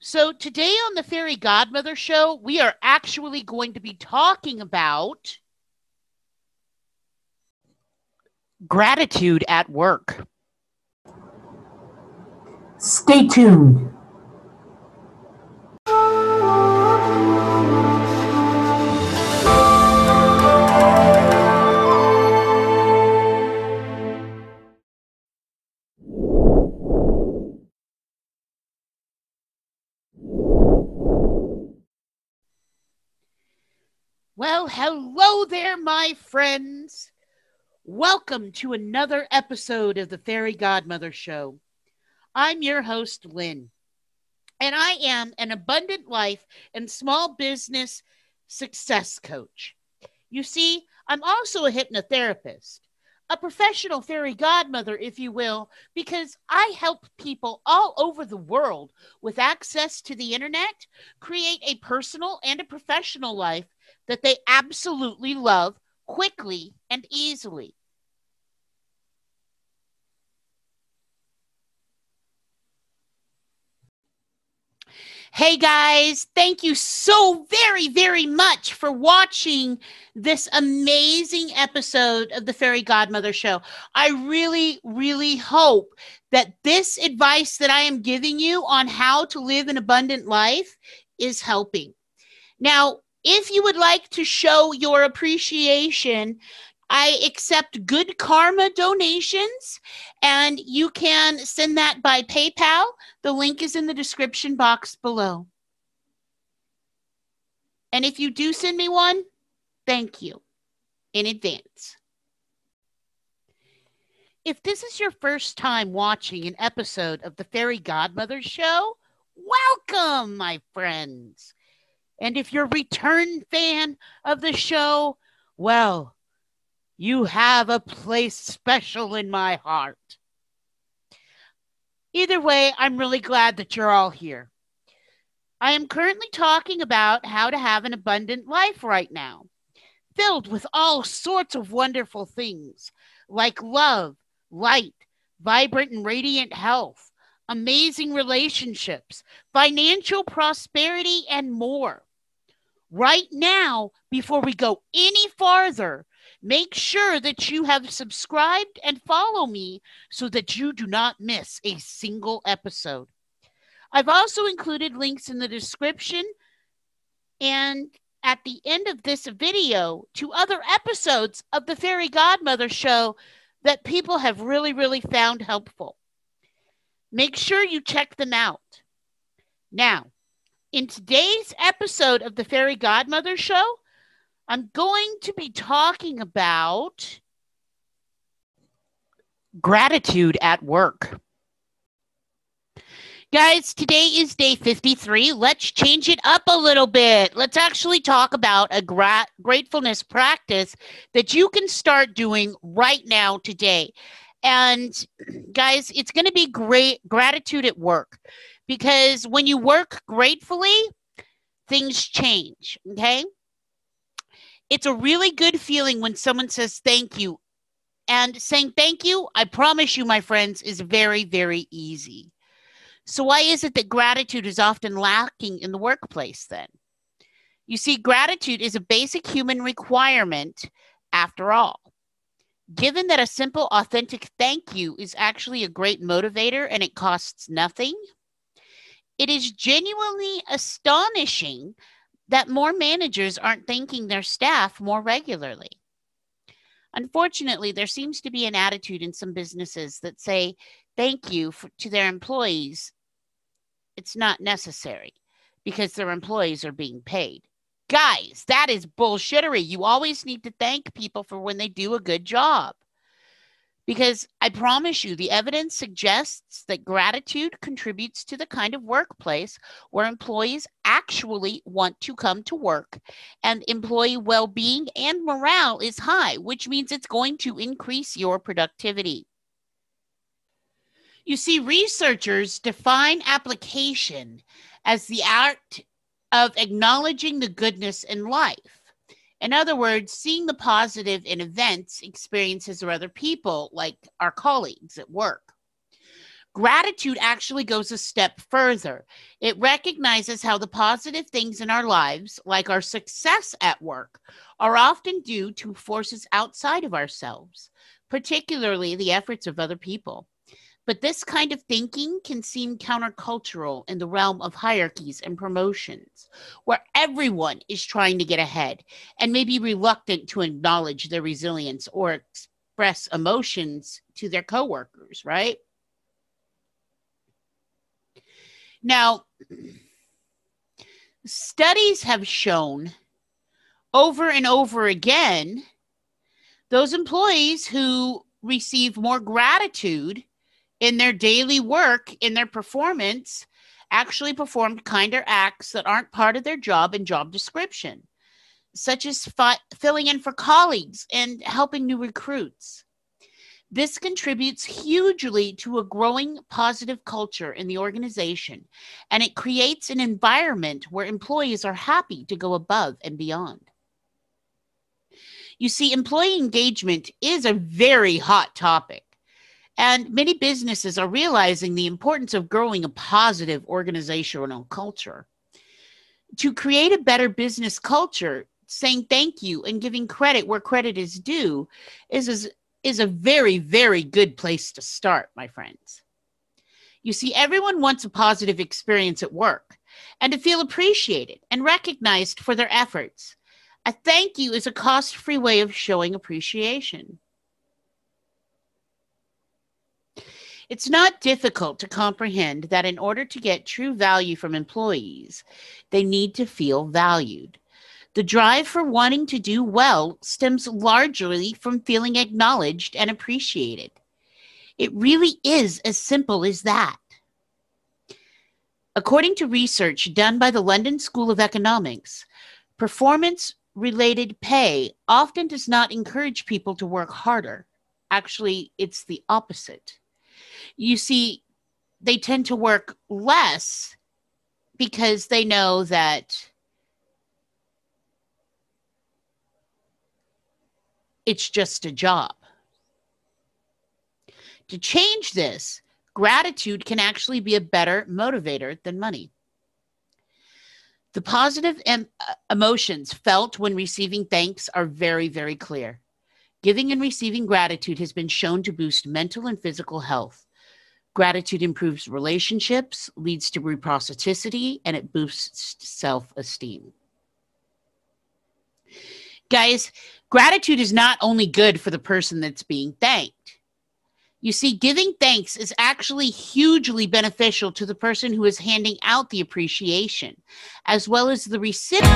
So today on the Fairy Godmother Show, we are actually going to be talking about gratitude at work. Stay tuned. Well, hello there, my friends. Welcome to another episode of the Fairy Godmother Show. I'm your host, Lynn, and I am an abundant life and small business success coach. You see, I'm also a hypnotherapist, a professional fairy godmother, if you will, because I help people all over the world with access to the internet create a personal and a professional life that they absolutely love quickly and easily. Hey guys, thank you so very, very much for watching this amazing episode of the Fairy Godmother Show. I really, really hope that this advice that I am giving you on how to live an abundant life is helping. Now, if you would like to show your appreciation, I accept good karma donations, and you can send that by PayPal. The link is in the description box below. And if you do send me one, thank you in advance. If this is your first time watching an episode of the Fairy Godmother Show, welcome, my friends. And if you're a return fan of the show, well, you have a place special in my heart. Either way, I'm really glad that you're all here. I am currently talking about how to have an abundant life right now, filled with all sorts of wonderful things like love, light, vibrant and radiant health, amazing relationships, financial prosperity, and more. Right now, before we go any farther, make sure that you have subscribed and follow me so that you do not miss a single episode. I've also included links in the description and at the end of this video to other episodes of the Fairy Godmother Show that people have really, really found helpful. Make sure you check them out. Now, in today's episode of the Fairy Godmother Show, I'm going to be talking about gratitude at work. Guys, today is day 53. Let's change it up a little bit. Let's actually talk about a gratefulness practice that you can start doing right now today. And guys, it's going to be great gratitude at work, because when you work gratefully, things change, okay? It's a really good feeling when someone says thank you. And saying thank you, I promise you, my friends, is very, very easy. So why is it that gratitude is often lacking in the workplace then? You see, gratitude is a basic human requirement after all. Given that a simple, authentic thank you is actually a great motivator and it costs nothing, it is genuinely astonishing that more managers aren't thanking their staff more regularly. Unfortunately, there seems to be an attitude in some businesses that say thank you to their employees. It's not necessary because their employees are being paid. Guys, that is bullshittery. You always need to thank people for when they do a good job, because I promise you, the evidence suggests that gratitude contributes to the kind of workplace where employees actually want to come to work, and employee well-being and morale is high, which means it's going to increase your productivity. You see, researchers define application as the art of acknowledging the goodness in life. In other words, seeing the positive in events, experiences, or other people, like our colleagues at work. Gratitude actually goes a step further. It recognizes how the positive things in our lives, like our success at work, are often due to forces outside of ourselves, particularly the efforts of other people. But this kind of thinking can seem countercultural in the realm of hierarchies and promotions, where everyone is trying to get ahead and may be reluctant to acknowledge their resilience or express emotions to their coworkers, right? Now, studies have shown over and over again, those employees who receive more gratitude in their daily work, in their performance, actually performed kinder acts that aren't part of their job and job description, such as filling in for colleagues and helping new recruits. This contributes hugely to a growing positive culture in the organization, and it creates an environment where employees are happy to go above and beyond. You see, employee engagement is a very hot topic, and many businesses are realizing the importance of growing a positive organizational culture. To create a better business culture, saying thank you and giving credit where credit is due is a very, very good place to start, my friends. You see, everyone wants a positive experience at work and to feel appreciated and recognized for their efforts. A thank you is a cost-free way of showing appreciation. It's not difficult to comprehend that in order to get true value from employees, they need to feel valued. The drive for wanting to do well stems largely from feeling acknowledged and appreciated. It really is as simple as that. According to research done by the London School of Economics, performance-related pay often does not encourage people to work harder. Actually, it's the opposite. You see, they tend to work less because they know that it's just a job. To change this, gratitude can actually be a better motivator than money. The positive emotions felt when receiving thanks are very, very clear. Giving and receiving gratitude has been shown to boost mental and physical health. Gratitude improves relationships, leads to reciprocity, and it boosts self-esteem. Guys, gratitude is not only good for the person that's being thanked. You see, giving thanks is actually hugely beneficial to the person who is handing out the appreciation, as well as the recipient.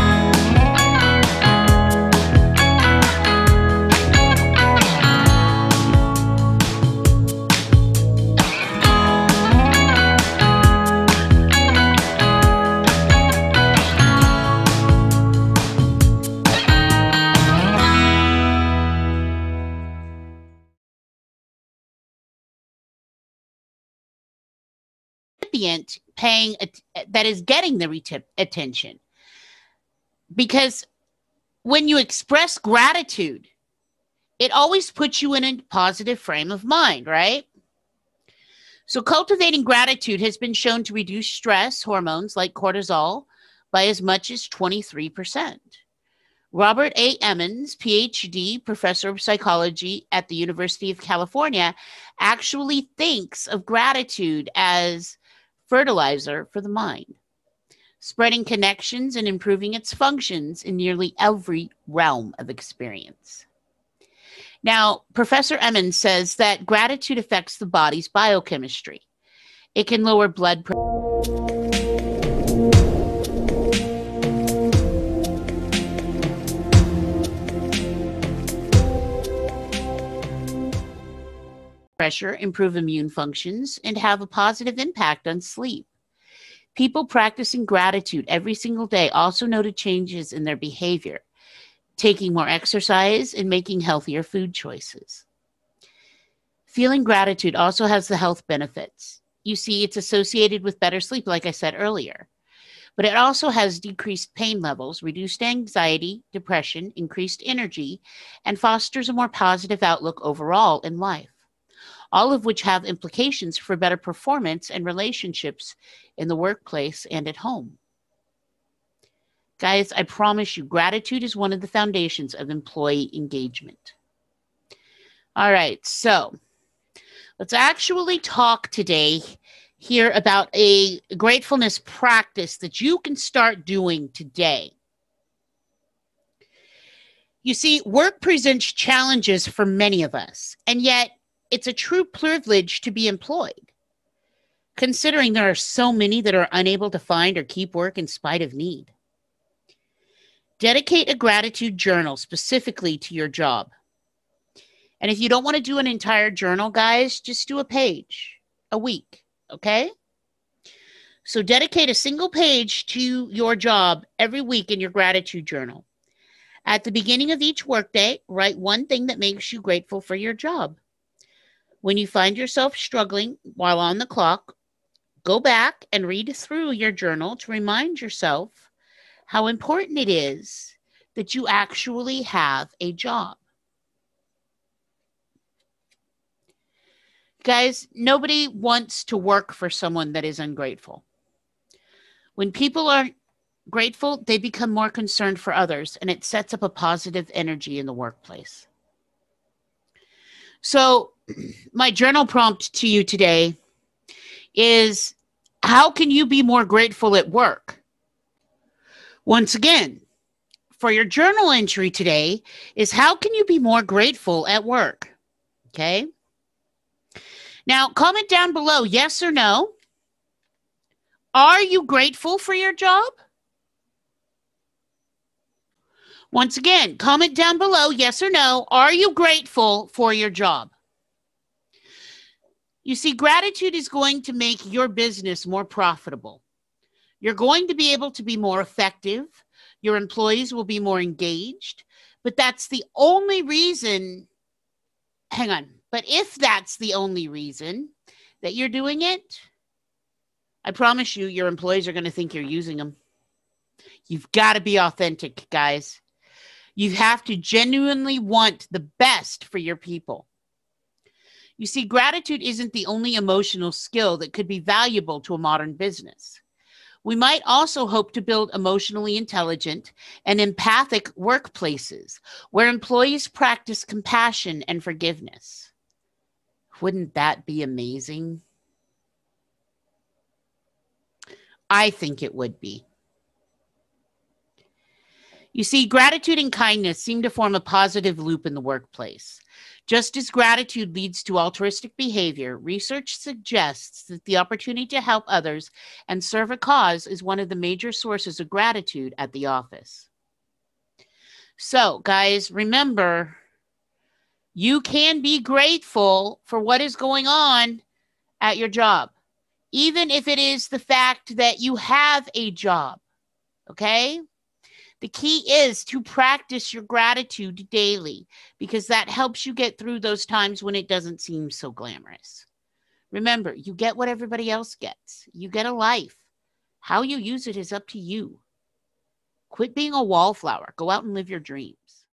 Paying that is getting the attention, because when you express gratitude, it always puts you in a positive frame of mind, right? So cultivating gratitude has been shown to reduce stress hormones like cortisol by as much as 23%. Robert A. Emmons, PhD, professor of psychology at the University of California, actually thinks of gratitude as fertilizer for the mind, spreading connections and improving its functions in nearly every realm of experience. Now, Professor Emmons says that gratitude affects the body's biochemistry. It can lower blood pressure. Improve immune functions, and have a positive impact on sleep. People practicing gratitude every single day also noted changes in their behavior, taking more exercise and making healthier food choices. Feeling gratitude also has the health benefits. You see, it's associated with better sleep, like I said earlier, but it also has decreased pain levels, reduced anxiety, depression, increased energy, and fosters a more positive outlook overall in life. all of which have implications for better performance and relationships in the workplace and at home. Guys, I promise you, gratitude is one of the foundations of employee engagement. All right, so let's actually talk today here about a gratefulness practice that you can start doing today. You see, work presents challenges for many of us, and yet it's a true privilege to be employed, considering there are so many that are unable to find or keep work in spite of need. Dedicate a gratitude journal specifically to your job. And if you don't want to do an entire journal, guys, just do a page a week, okay? So dedicate a single page to your job every week in your gratitude journal. At the beginning of each workday, write one thing that makes you grateful for your job. When you find yourself struggling while on the clock, go back and read through your journal to remind yourself how important it is that you actually have a job. Guys, nobody wants to work for someone that is ungrateful. When people are grateful, they become more concerned for others, and it sets up a positive energy in the workplace. So my journal prompt to you today is, how can you be more grateful at work? Once again, for your journal entry today is, how can you be more grateful at work? Okay. Now comment down below, yes or no. Are you grateful for your job? Once again, comment down below, yes or no, are you grateful for your job? You see, gratitude is going to make your business more profitable. You're going to be able to be more effective. Your employees will be more engaged, but that's the only reason, hang on, but if that's the only reason that you're doing it, I promise you, your employees are going to think you're using them. You've got to be authentic, guys. You have to genuinely want the best for your people. You see, gratitude isn't the only emotional skill that could be valuable to a modern business. We might also hope to build emotionally intelligent and empathic workplaces where employees practice compassion and forgiveness. Wouldn't that be amazing? I think it would be. You see, gratitude and kindness seem to form a positive loop in the workplace. Just as gratitude leads to altruistic behavior, research suggests that the opportunity to help others and serve a cause is one of the major sources of gratitude at the office. So, guys, remember, you can be grateful for what is going on at your job, even if it is the fact that you have a job, okay? The key is to practice your gratitude daily, because that helps you get through those times when it doesn't seem so glamorous. Remember, you get what everybody else gets. You get a life. How you use it is up to you. Quit being a wallflower. Go out and live your dreams.